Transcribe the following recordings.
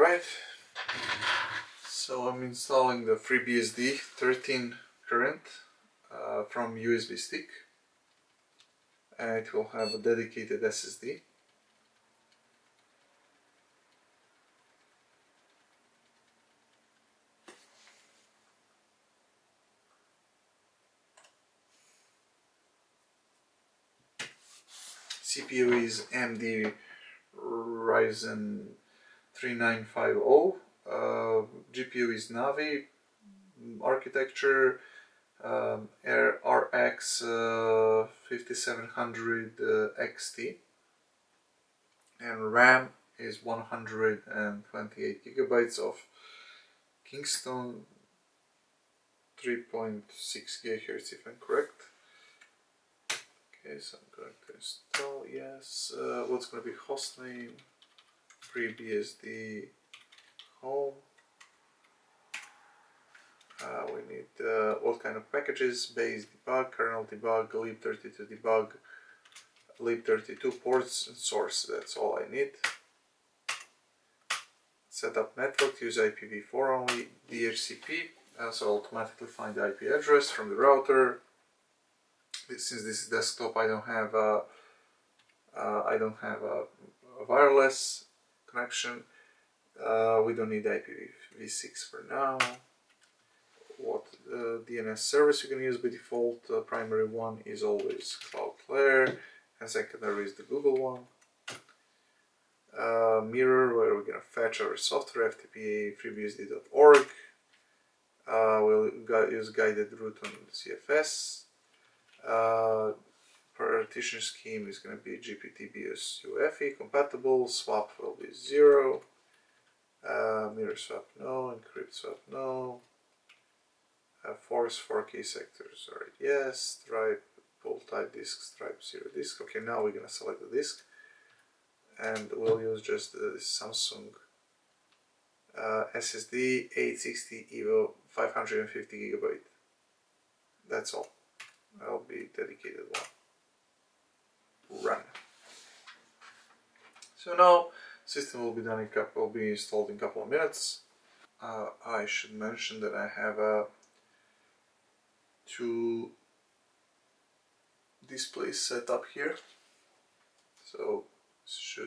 Alright, so I'm installing the FreeBSD 13 current from USB stick, and it will have a dedicated SSD. CPU is AMD Ryzen 3950, GPU is Navi, architecture RX 5700 XT, and RAM is 128 gigabytes of Kingston 3.6 GHz if I'm correct. Okay, so I'm going to install, yes, what's going to be host name? FreeBSD home. We need what kind of packages: base debug, kernel debug, lib32 debug, lib32 ports, and source. That's all I need. Setup network, use IPv4 only, DHCP, so automatically find the IP address from the router. Since this is desktop, I don't have a wireless connection. We don't need IPv6 for now. What DNS service you can use by default? Primary one is always Cloudflare, and secondary is the Google one. Mirror, where we're gonna fetch our software, FTP, FreeBSD.org. We'll use guided route on CFS. Partition scheme is going to be GPT, BIOS, UEFI compatible. Swap will be 0. Mirror swap no. Encrypt swap no. Force 4K sectors are yes. Stripe pull type disk, stripe 0 disk. Okay, now we're going to select the disk, and we'll use just the Samsung SSD 860 EVO 550 gigabyte. That's all. I'll be dedicated one. Run. So now system will be done. Will be installed in a couple of minutes. I should mention that I have two displays set up here. So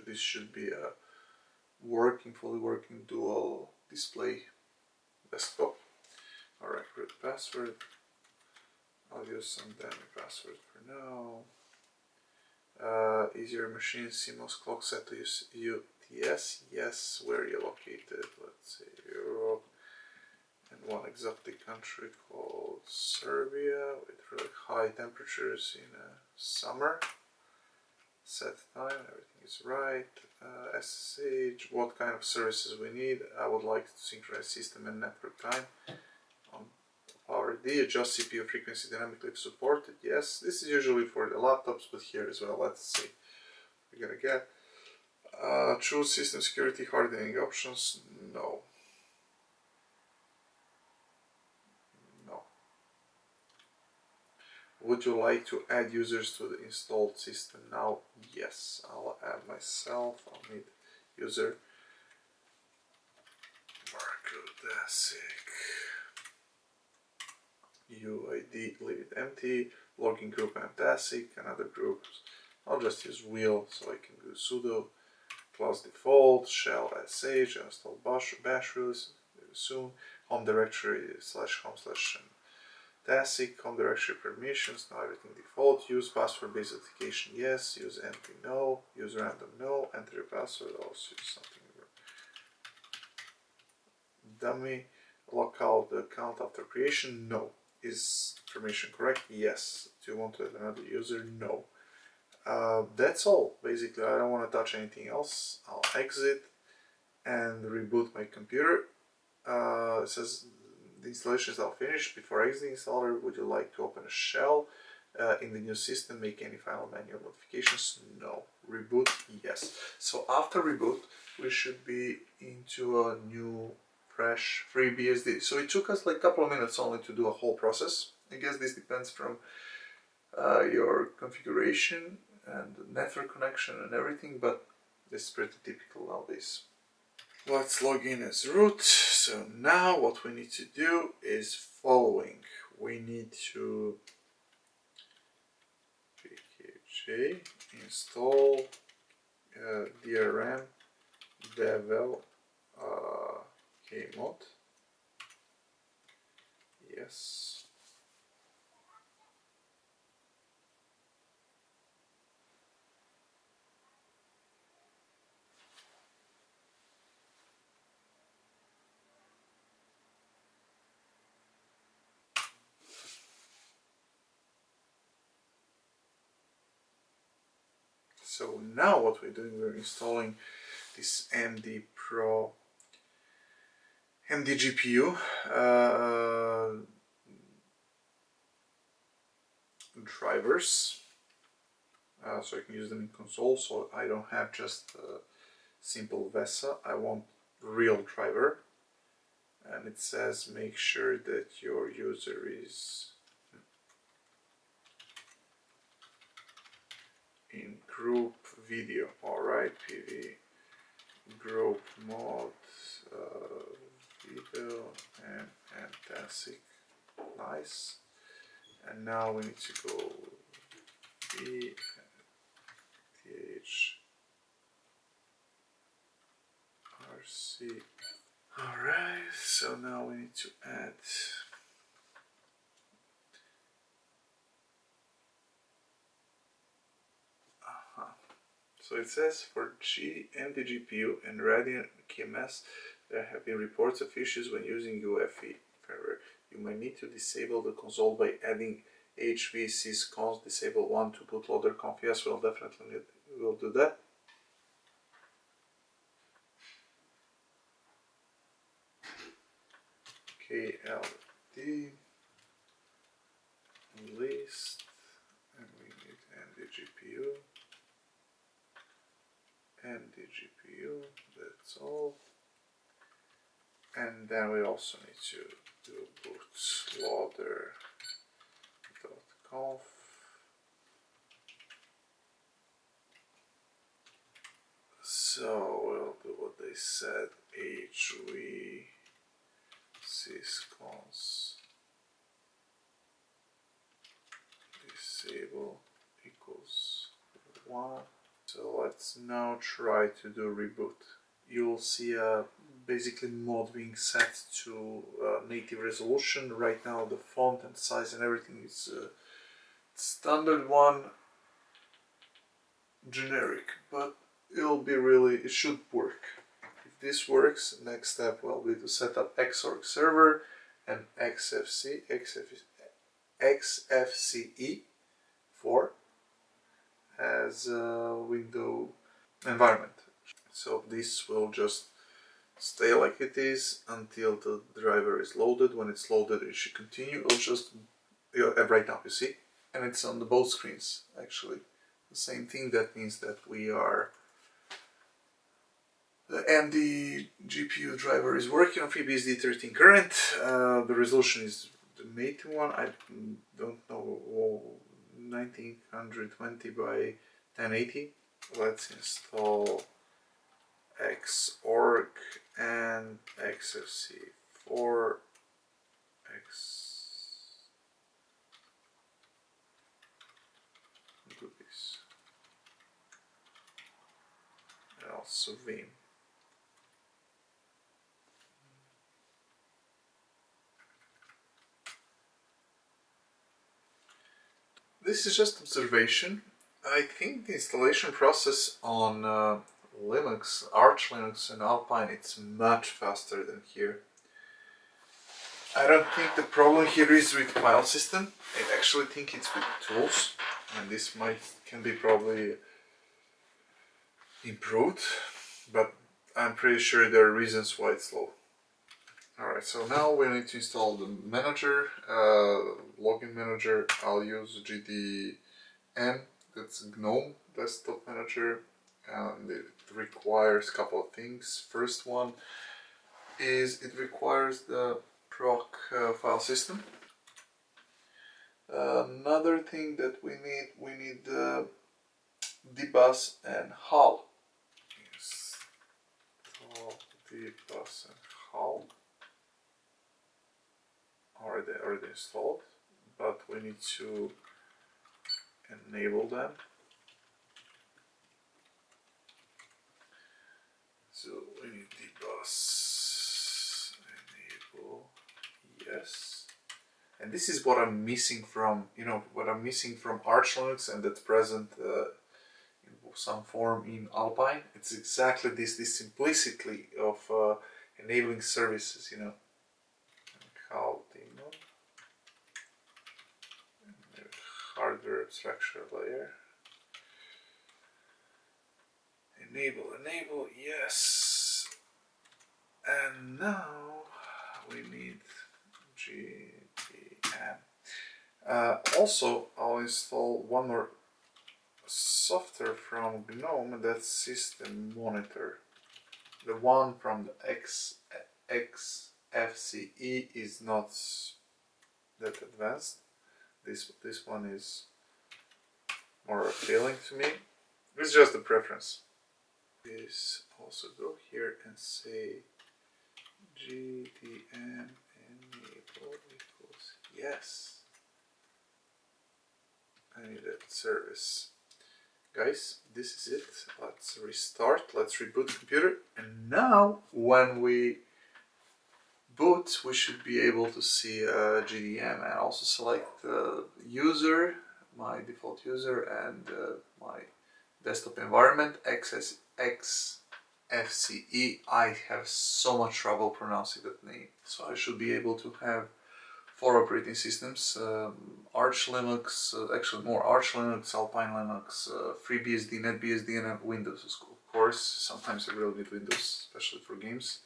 this should be a fully working dual display desktop. All right, read password. I'll use some dummy password for now. Is your machine CMOS clock set to use UTS? Yes. Where are you located? Let's say Europe. And one exotic country called Serbia with really high temperatures in summer. Set time, everything is right. SSH, what kind of services we need? I would like to synchronize system and network time. PowerD, adjust CPU frequency dynamically if supported, yes. This is usually for the laptops, but here as well, let's see. We're gonna get choose system security hardening options, no. No. Would you like to add users to the installed system now? Yes, I'll add myself. I'll need user Marko Tasic. UID, leave it empty, login group mtastic, and other groups. I'll just use wheel, so I can do sudo, class default, shell sh, install bash release soon, home directory /home/ mtastic, home directory permissions, now everything default, use password based authentication, yes, use empty, no, use random, no, enter your password, also use something dummy, lock out the account after creation, no. Is permission correct? Yes. Do you want to add another user? No. That's all. Basically, I don't want to touch anything else. I'll exit and reboot my computer. It says the installation is now finished. Before exiting installer, would you like to open a shell in the new system? Make any final menu modifications? No. Reboot? Yes. So after reboot, we should be into a new fresh FreeBSD. So it took us like a couple of minutes only to do a whole process. I guess this depends from your configuration and network connection and everything, but it's pretty typical nowadays. Let's log in as root. So now what we need to do is following. We need to pkg install DRM devel kmod. Yes. So now what we're doing, we're installing this AMD Pro AMDGPU drivers, so I can use them in console, so I don't have just a simple VESA, I want real driver, and it says make sure that your user is in group video. Alright, PV group mod video and mtastic. Nice. And now we need to go DHRC. Alright, so now we need to add So it says for AMD GPU and Radeon KMS, there have been reports of issues when using UEFI firmware. You might need to disable the console by adding hvsysconf disable 1 to bootloader conf. Yes, we'll definitely need, we'll do that. KLD list, and we need AMD GPU. AMD GPU, that's all. And then we also need to do bootloader.conf. So we'll do what they said, hvsysconf disable equals 1. So let's now try to do reboot. You'll see basically mod being set to native resolution. Right now the font and size and everything is standard one, generic, but it'll be really, it should work. If this works, next step will be to set up XORG server and XFCE 4. As a window environment. So this will just stay like it is until the driver is loaded. When it's loaded, it should continue. It'll just, right now, you see, and it's on the both screens actually. The same thing. That means that we are, the AMD GPU driver is working on FreeBSD 13 current. The resolution is the native one. I don't know. 1920 by 1080. Let's install XORG and XFCE4 X. Do this. And also Vim. This is just observation. I think the installation process on Linux, Arch Linux and Alpine, it's much faster than here. I don't think the problem here is with file system. I actually think it's with tools, and this can be probably improved, but I'm pretty sure there are reasons why it's slow. Alright, so now we need to install the manager, login manager. I'll use GDM, that's GNOME desktop manager, and it requires a couple of things. First one is it requires the proc file system. Another thing that we need the DBus and HAL. Install FTP plus and HAL already installed, but we need to enable them. So we need DBus enable, yes. And this is what I'm missing from, you know, what I'm missing from Arch Linux, and that's present in some form in Alpine. It's exactly this simplicity of enabling services, you know. How daemon, hardware abstraction layer. Enable, yes. And now we need GDM. Also, I'll install one more software from GNOME, that's System Monitor. The one from the XFCE is not that advanced. This one is more appealing to me. It's just a preference. Is also go here and say GDM enable equals yes. I need that service. Guys, this is it. Let's restart, let's reboot the computer, and now when we boot we should be able to see GDM and also select user, my default user, and my desktop environment, XFCE. I have so much trouble pronouncing that name. So I should be able to have 4 operating systems, Arch Linux, actually more Arch Linux, Alpine Linux, FreeBSD, NetBSD, and Windows, of course. Sometimes I really need Windows, especially for games.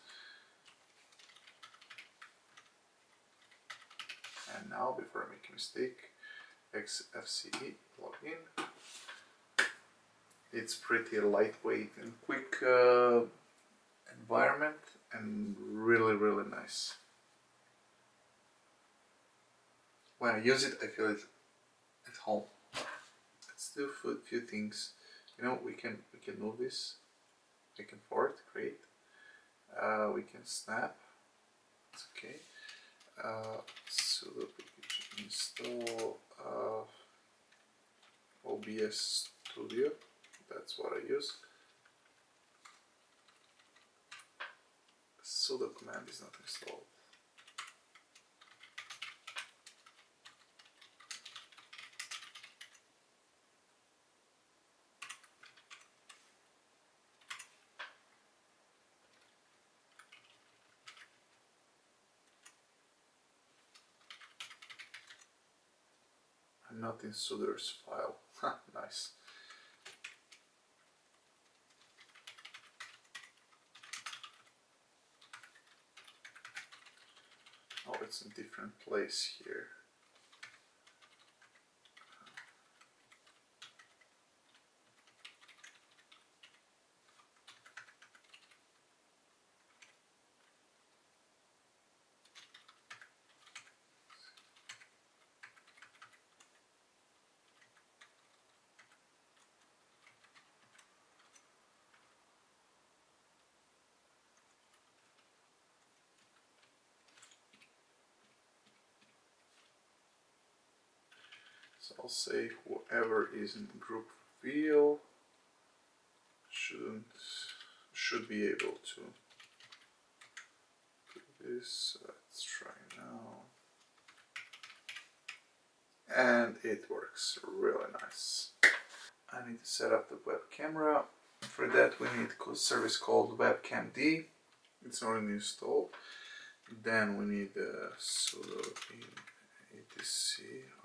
And now, before I make a mistake, XFCE, login. It's pretty lightweight and quick environment, and really nice. When I use it, I feel it at home. Let's do a few things. You know, we can move this back and forth. Great. We can snap. It's okay. Sudo package install OBS Studio. That's what I use. Sudo command is not installed. I'm not in sudoers file. Nice. It's a different place here. So I'll say whoever is in group wheel should be able to do this. Let's try now. And it works really nice. I need to set up the web camera. For that we need a service called webcamd. It's already installed. Then we need sudo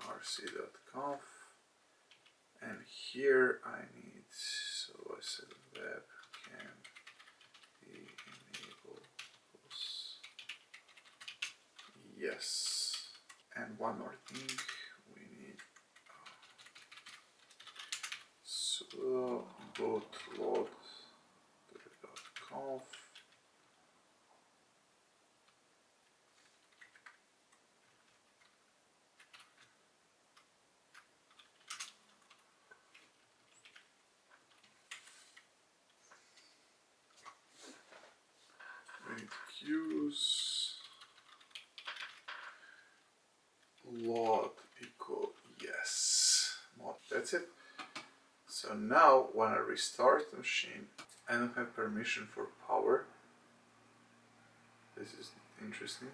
etc/rc.conf, and here I need, so I said webcam enable yes, and one more thing we need sudo bootload .conf. use log equal yes mod. That's it. So now when I restart the machine, I don't have permission for power. This is interesting.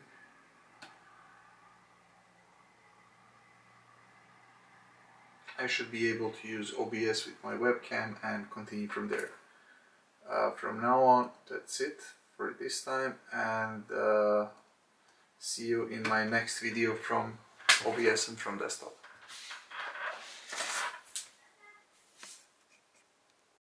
I should be able to use OBS with my webcam and continue from there. From now on, that's it for this time, and see you in my next video from OBS and from desktop.